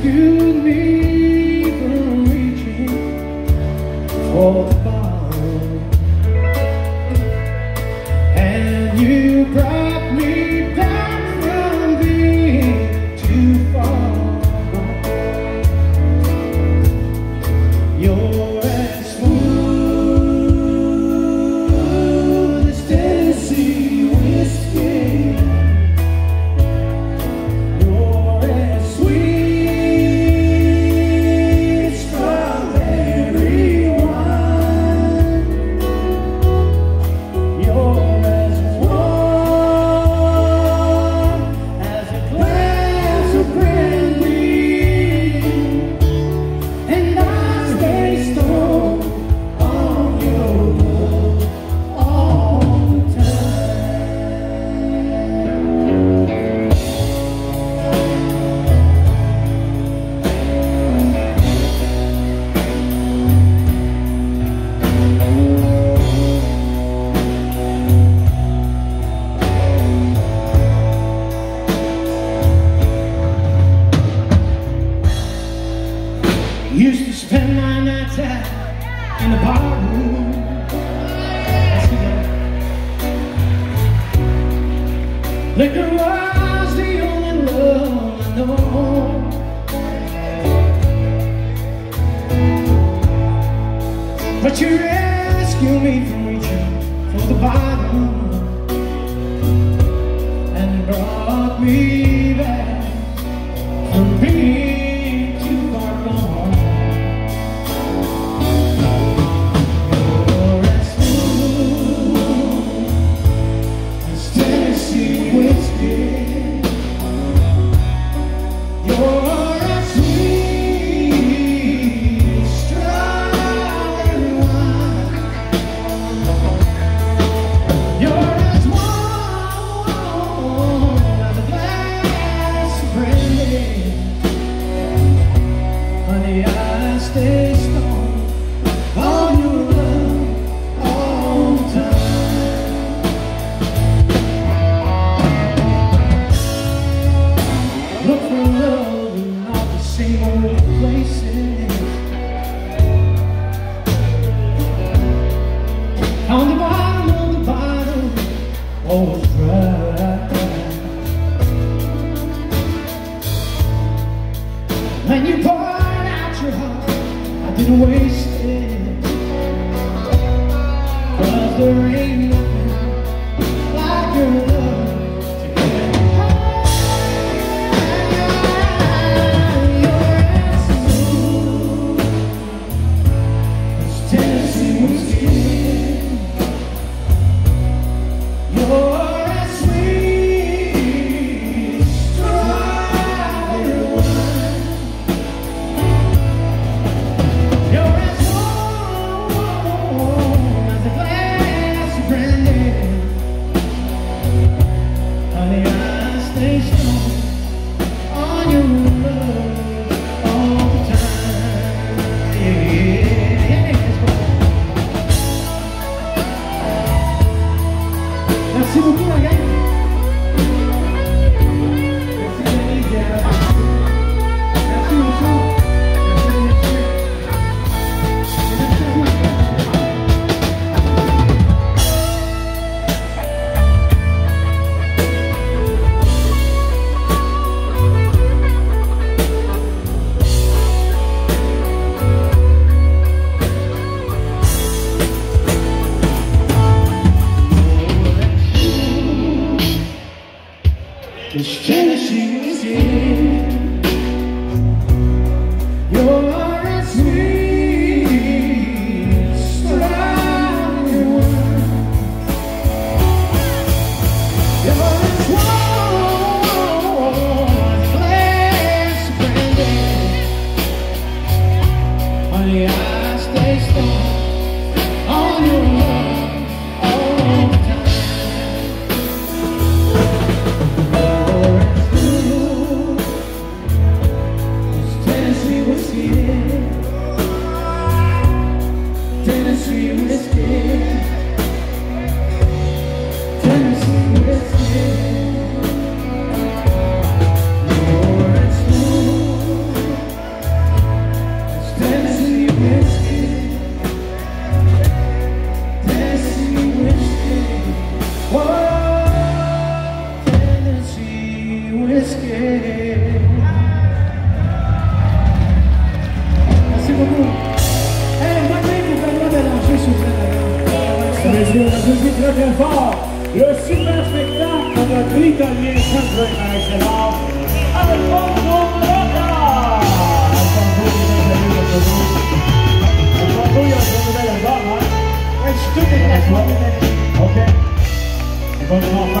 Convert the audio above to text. rescued me from reaching for the bottom, and you brought me back from being too far. You're as smooth as Tennessee whiskey. Used to spend my nights out in the bar room. Liquor was the only love I know. But you rescued me from reaching for the bottom and brought me back from being too far gone. I stay strong on your love all the time. Look for love in all the same old places. On the bottom of the bottle, always right. When you pour, I didn't waste it, 'cause there ain't nothing like your love. This Tennessee whiskey, you're as sweet as strawberry wine. You're as warm as a glass of brandy. Honey, I stay strong on your love. mesdames et messieurs, très très fort, le super spectacle de notre Italien Centre International avec Bongo Loca! Bongo, il y a un nouvel album, hein? Ouais, je suis tout éclaté. Ok?